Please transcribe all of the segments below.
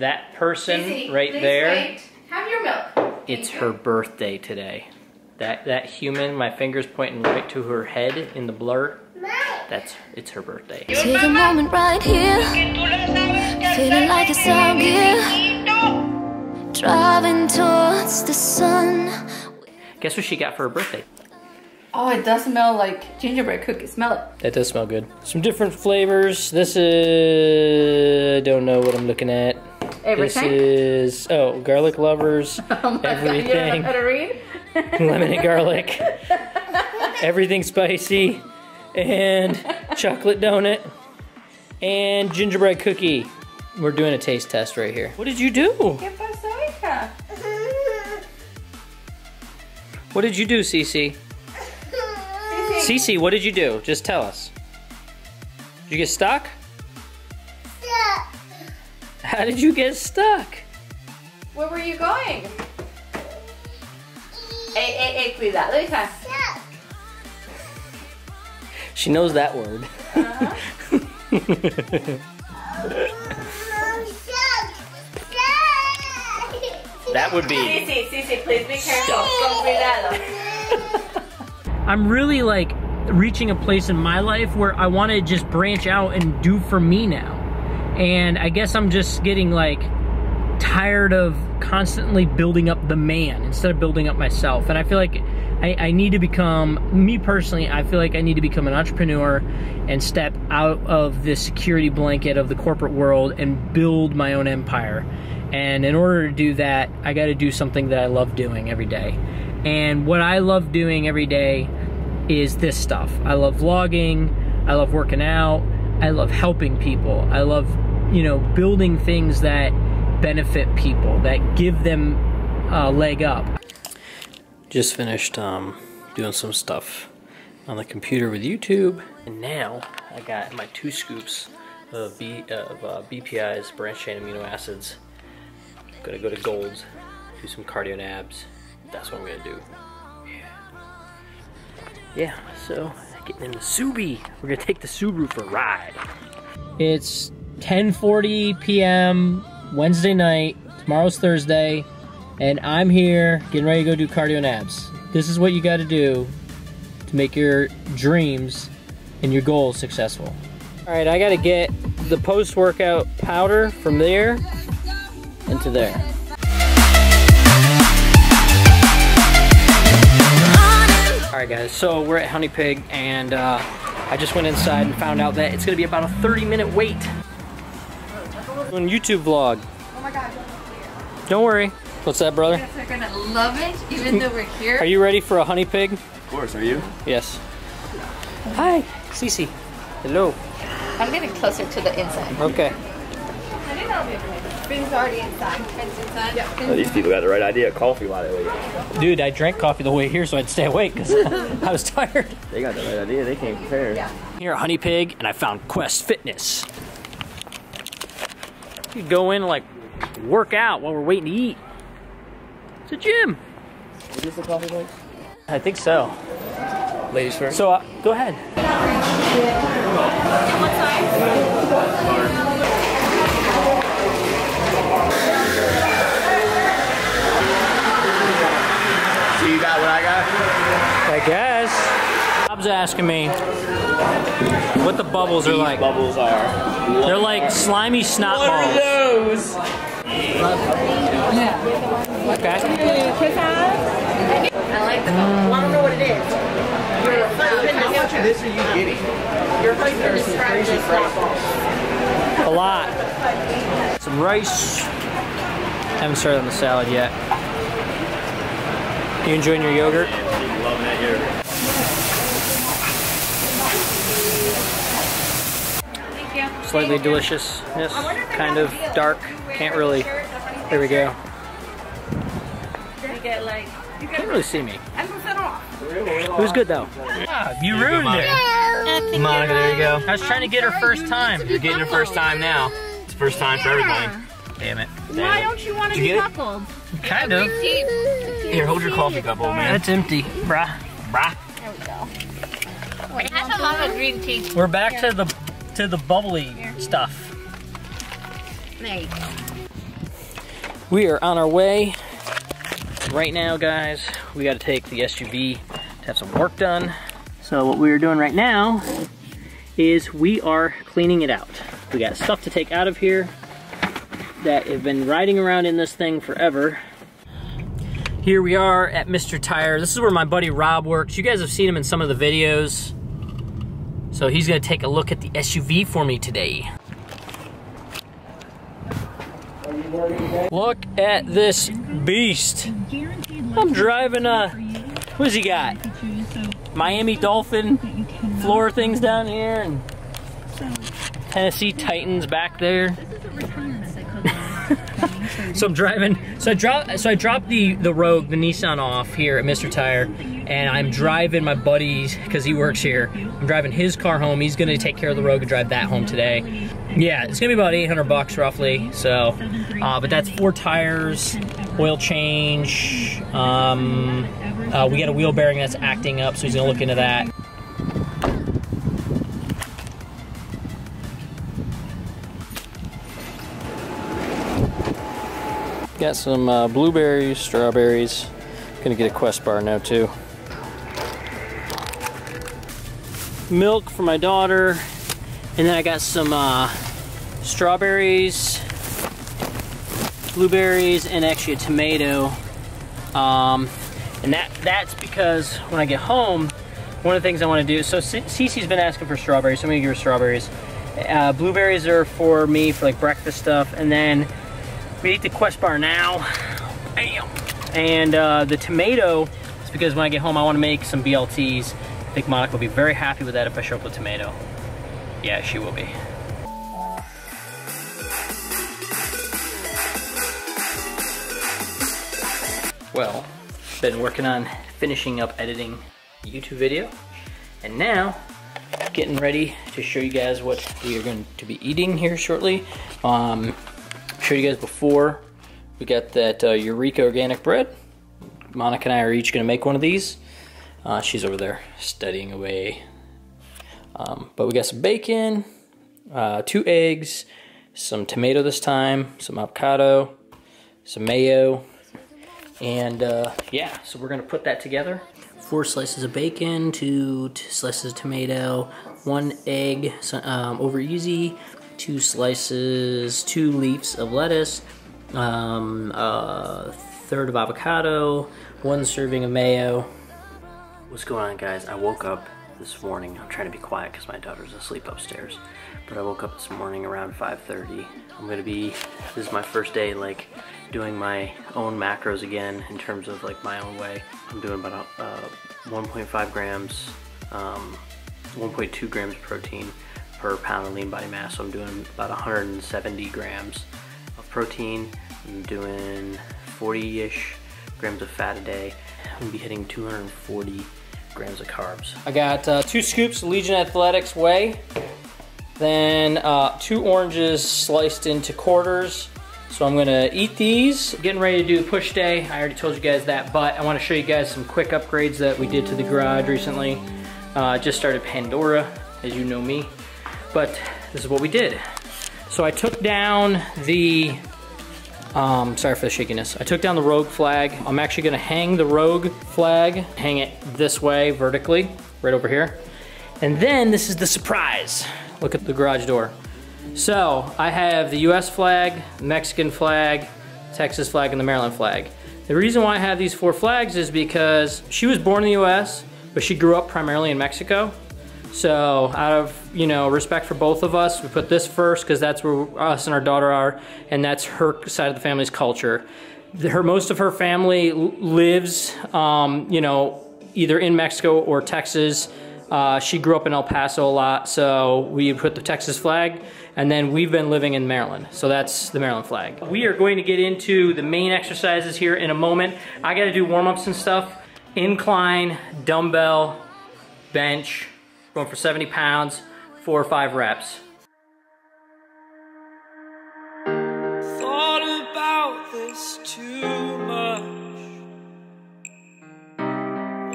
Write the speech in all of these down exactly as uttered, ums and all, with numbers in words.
That person Izzy, right there. Wait. Have your milk. It's her birthday today. That that human, my finger's pointing right to her head in the blur. That's it's her birthday. Take a moment right here. Feeling like it's out here. Driving towards the sun. Guess what she got for her birthday? Oh, it does smell like gingerbread cookies. Smell it. That does smell good. Some different flavors. This is... I don't know what I'm looking at. Everything? This is... Oh, garlic lovers. Oh my everything. God, you don't know how to read? Lemon and garlic. Everything spicy. And chocolate donut. And gingerbread cookie. We're doing a taste test right here. What did you do? What did you do, Cece? Cece, what did you do? Just tell us. Did you get stuck? Stuck. How did you get stuck? Where were you going? Hey, hey, hey, cuidado, hija. Stuck. She knows that word. Uh-huh. That would be. Cece, Cece, please be careful. Con cuidado. I'm really like reaching a place in my life where I want to just branch out and do for me now. And I guess I'm just getting like tired of constantly building up the man instead of building up myself. And I feel like I, I need to become, me personally, I feel like I need to become an entrepreneur and step out of this security blanket of the corporate world and build my own empire. And in order to do that, I got to do something that I love doing every day. And what I love doing every day is this stuff. I love vlogging, I love working out, I love helping people. I love, you know, building things that benefit people, that give them a leg up. Just finished um, doing some stuff on the computer with YouTube. And now I got my two scoops of, B, uh, of uh, B P I's, branched chain amino acids. I'm gonna go to Gold's, do some cardio and abs. That's what I'm gonna do. Yeah, yeah, so getting in the Subi. We're gonna take the Subaru for a ride. It's ten forty p m Wednesday night. Tomorrow's Thursday, and I'm here getting ready to go do cardio and abs. This is what you gotta do to make your dreams and your goals successful. All right, I gotta get the post-workout powder from there into there. Alright guys, so we're at Honey Pig, and uh, I just went inside and found out that it's going to be about a thirty minute wait. Doing YouTube vlog. Oh my god, don't worry. What's that, brother? You guys are going to love it, even though we're here. Are you ready for a Honey Pig? Of course, are you? Yes. Hi, Cece. Hello. I'm getting closer to the inside. Okay. I didn't know if Finn's already inside. Finn's inside. Yep. Well, these people got the right idea. Coffee while they wait. Dude, I drank coffee the whole way here so I'd stay awake because I was tired. They got the right idea. They came prepared. Yeah. Here at Honey Pig, and I found Quest Fitness. You go in and like work out while we're waiting to eat. It's a gym. Is this a coffee place? I think so. Ladies first. So uh, go ahead. What time? I guess. Bob's asking me what the bubbles what are like. Bubbles are. What They're like are. slimy snot what balls. What are those? Yeah. Okay. I like the bubbles. I don't know what it is. How much of this are you getting? Your husband described this snot balls. A lot. Some rice. I haven't started on the salad yet. You enjoying your yogurt? Loving that yogurt. Thank you. Slightly delicious. Yes. Kind of dark. Can't really. There we go. You get like. You can't really see me. It was good though. Ah, you ruined it. Monica, there you go. I was trying to get her first time. You're getting her first time now. It's first time for everything. Damn it. Damn Why it. don't you want to be coupled? Kind of. Here, hold your coffee cup, old man. That's empty. Brah. Brah. There we go. Wait, that's a lot of green tea. We're back Here. to the to the bubbly Here. stuff. There you go. We are on our way. Right now, guys, we gotta take the S U V to have some work done. So what we are doing right now is we are cleaning it out. We got stuff to take out of here that have been riding around in this thing forever. Here we are at Mister Tire. This is where my buddy Rob works. You guys have seen him in some of the videos. So he's gonna take a look at the S U V for me today. Look at this beast. I'm driving a, what does he got? Miami Dolphin floor things down here and Tennessee Titans back there. So I'm driving, so I dropped, so I dropped the, the Rogue, the Nissan off here at Mister Tire, and I'm driving my buddy's, because he works here, I'm driving his car home. He's gonna take care of the Rogue and drive that home today. Yeah, it's gonna be about eight hundred bucks roughly, so, uh, but that's four tires, oil change, um, uh, we got a wheel bearing that's acting up, so he's gonna look into that. Got some uh, blueberries, strawberries. Gonna get a Quest Bar now too. Milk for my daughter. And then I got some uh, strawberries, blueberries, and actually a tomato. Um, and that that's because when I get home, one of the things I wanna do, so Cece's been asking for strawberries, so I'm gonna give her strawberries. Uh, blueberries are for me, for like breakfast stuff, and then we eat the Quest Bar now, bam. And uh, the tomato is because when I get home, I want to make some B L Ts. I think Monica will be very happy with that if I show up with tomato. Yeah, she will be. Well, been working on finishing up editing the YouTube video, and now getting ready to show you guys what we are going to be eating here shortly. Um, Showed you guys before, we got that uh, Eureka organic bread. Monica and I are each gonna make one of these. Uh, she's over there studying away. Um, but we got some bacon, uh, two eggs, some tomato this time, some avocado, some mayo, and uh, yeah, so we're gonna put that together. Four slices of bacon, two slices of tomato, one egg um, over easy, two slices, two leaves of lettuce, um, a third of avocado, one serving of mayo. What's going on, guys? I woke up this morning. I'm trying to be quiet because my daughter's asleep upstairs. But I woke up this morning around five thirty. I'm gonna be, this is my first day like doing my own macros again in terms of like my own way. I'm doing about uh, one point five grams, um, one point two grams protein per pound of lean body mass, so I'm doing about one hundred seventy grams of protein. I'm doing forty-ish grams of fat a day. I'm gonna be hitting two hundred forty grams of carbs. I got uh, two scoops of Legion Athletics whey, then uh, two oranges sliced into quarters. So I'm gonna eat these. Getting ready to do push day. I already told you guys that, but I wanna show you guys some quick upgrades that we did to the garage recently. Uh, just started Pandora, as you know me. But this is what we did. So I took down the, um, sorry for the shakiness. I took down the Rogue flag. I'm actually gonna hang the Rogue flag, hang it this way vertically, right over here. And then this is the surprise. Look at the garage door. So I have the U S flag, Mexican flag, Texas flag, and the Maryland flag. The reason why I have these four flags is because she was born in the U S, but she grew up primarily in Mexico. So out of, you know, respect for both of us, we put this first because that's where us and our daughter are, and that's her side of the family's culture. Her, most of her family lives, um, you know, either in Mexico or Texas. Uh, she grew up in El Paso a lot, so we put the Texas flag, and then we've been living in Maryland, so that's the Maryland flag. We are going to get into the main exercises here in a moment. I gotta do warm-ups and stuff. Incline, dumbbell, bench. Going for seventy pounds, four or five reps. Thought about this too much.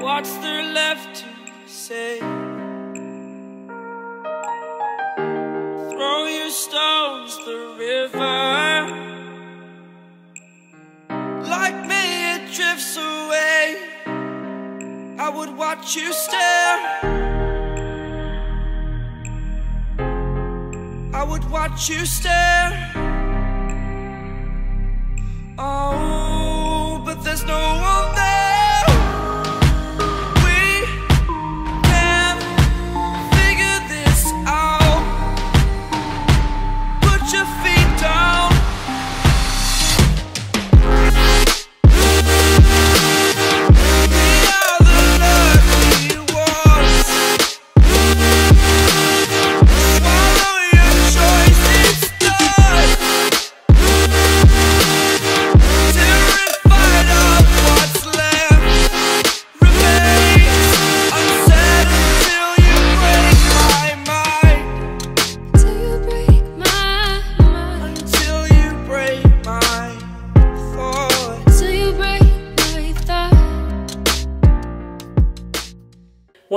What's there left to say? Throw your stones the river. watch you stare. I would watch you stare. Oh, but there's no one there.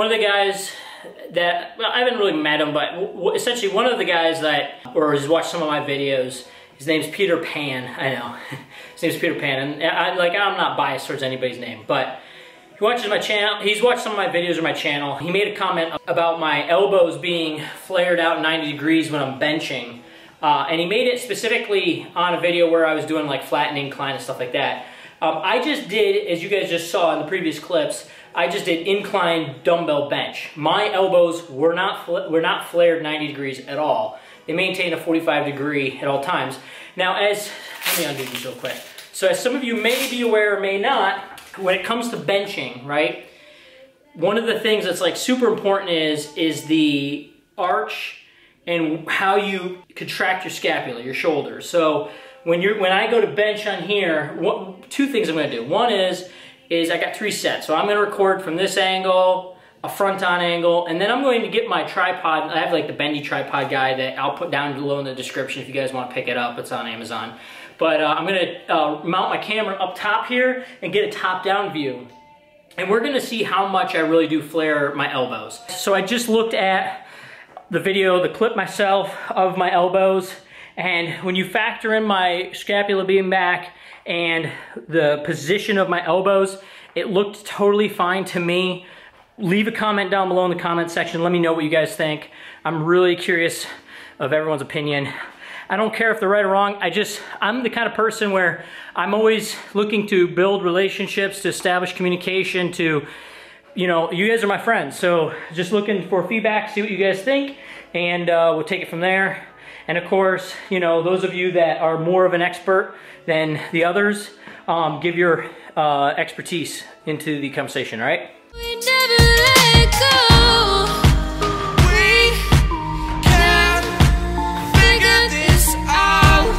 One of the guys that, well, I haven't really met him, but w essentially one of the guys that, or has watched some of my videos, his name's Peter Pan, I know. His name's Peter Pan, and I, like, I'm not biased towards anybody's name, but he watches my channel, he's watched some of my videos on my channel. He made a comment about my elbows being flared out ninety degrees when I'm benching, uh, and he made it specifically on a video where I was doing like flat and incline and stuff like that. Um, I just did, as you guys just saw in the previous clips, I just did incline dumbbell bench. My elbows were not were not flared ninety degrees at all. They maintained a forty-five degree at all times. Now, as let me undo these real quick. So, as some of you may be aware or may not, when it comes to benching, right? One of the things that's like super important is is the arch and how you contract your scapula, your shoulder. So, when you're when I go to bench on here, what, two things I'm going to do. One is is I got three sets. So I'm gonna record from this angle, a front on angle, and then I'm going to get my tripod. I have like the bendy tripod guy that I'll put down below in the description if you guys wanna pick it up, it's on Amazon. But uh, I'm gonna uh, mount my camera up top here and get a top down view. And we're gonna see how much I really do flare my elbows. So I just looked at the video, the clip myself of my elbows, and when you factor in my scapula being back and the position of my elbows, it looked totally fine to me. Leave a comment down below in the comment section. Let me know what you guys think. I'm really curious of everyone's opinion. I don't care if they're right or wrong. I just, I'm the kind of person where I'm always looking to build relationships, to establish communication, to, you know, you guys are my friends. So just looking for feedback, see what you guys think, and uh, we'll take it from there. And of course, you know, those of you that are more of an expert than the others, um, give your uh, expertise into the conversation, all right? We never let go. We can't figure this out.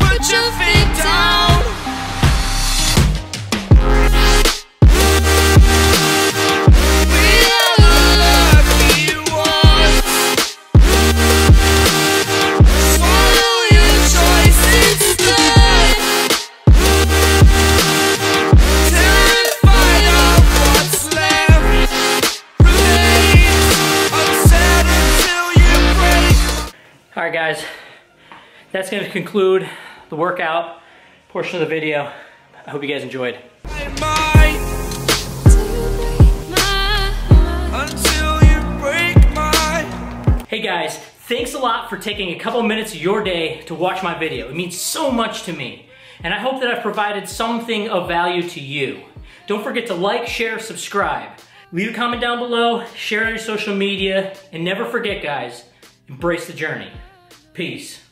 Put your feet down. All right, guys, that's going to conclude the workout portion of the video. I hope you guys enjoyed. Hey guys, thanks a lot for taking a couple minutes of your day to watch my video. It means so much to me, and I hope that I've provided something of value to you. Don't forget to like, share, subscribe. Leave a comment down below, share on your social media, and never forget, guys, embrace the journey. Peace.